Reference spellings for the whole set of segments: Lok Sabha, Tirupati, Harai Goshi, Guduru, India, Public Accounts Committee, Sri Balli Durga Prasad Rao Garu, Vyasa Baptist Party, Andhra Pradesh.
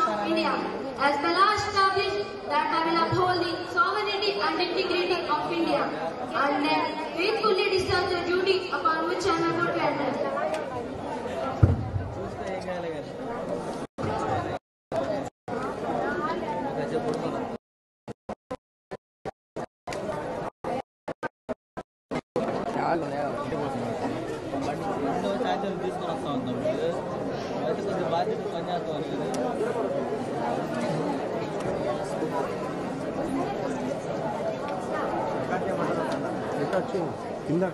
of India, as the law established that I will uphold the sovereignty and integrity of India, and then faithfully discharge the duty upon which I am about to enter. Thank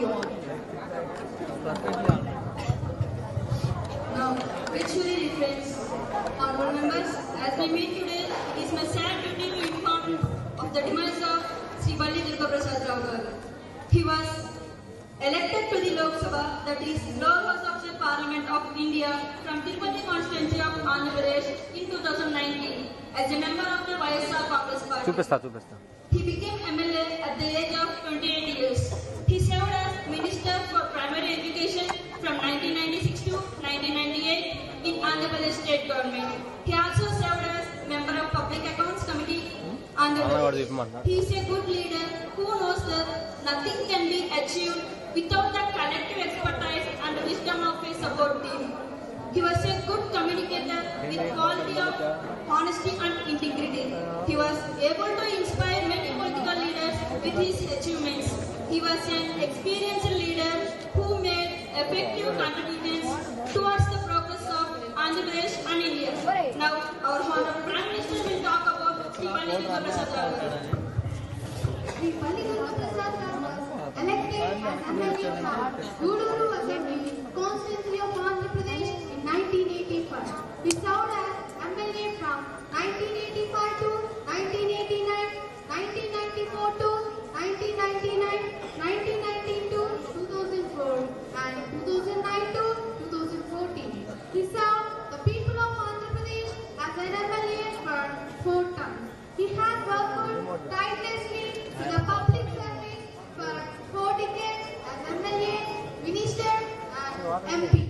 you all. Now, virtually friends, honorable members, as we meet today, it is my sad duty to inform of the demise of Sri Balli Durga Prasad Rao Garu. He was elected to the Lok Sabha, that is lower house of the Parliament of India, from Tirupati constituency of Andhra Pradesh in 2019 as a member of the Vyasa Baptist Party. He became MLA at the age of 28 years. He served as Minister for Primary Education from 1996 to 1998 in Andhra Pradesh State Government. He also served as member of Public Accounts Committee Andhra Pradesh. He is a good leader who knows that nothing can be achieved without the collective expertise and wisdom of his support team. He was a good communicator with quality of honesty and integrity. He was able to inspire many political leaders with his achievements. He was an experienced leader who made effective contributions towards the progress of Andhra Pradesh and India. Now, our honorable Prime Minister will talk about Sri Balli Durga Prasad Rao Garu. Elected as MLA from Guduru Assembly, constituency of Andhra Pradesh in 1985. He served as MLA from 1985 to 1989, 1994 to 1999, 1919 to 2004, and 2009 to 2014. He served the people of Andhra Pradesh as an MLA for 4 terms. He has worked tirelessly to the public service for 4 decades as MLA, Minister and MP.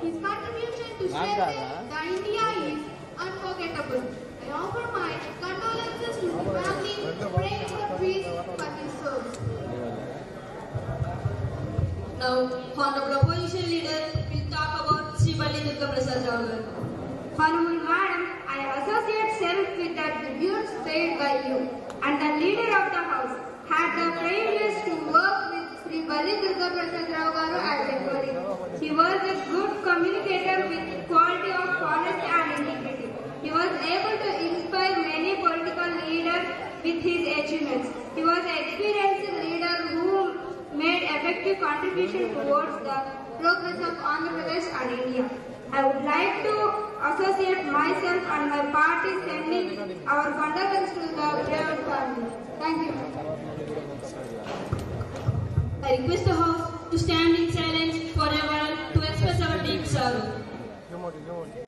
His contribution to strengthening the India is unforgettable. I offer my condolences to his family, praying for peace for his soul. Now, honorable opposition leader will talk about Sri Balli Durga Prasad Rao Garu. Honorable Madam, I associate self with the tributes paid by you and the leader of the house. Had the privilege to work with Sri Balli Durga Prasad Rao Garu as a colleague. He was a good communicator with quality of honesty and integrity. He was able to inspire many political leaders with his achievements. He was an experienced leader who made effective contribution towards the progress of Andhra Pradesh and India. I would like to associate myself and my party sending our condolences to the bereaved family. Thank you. I request the house to stand in silence forever to express our deep sorrow.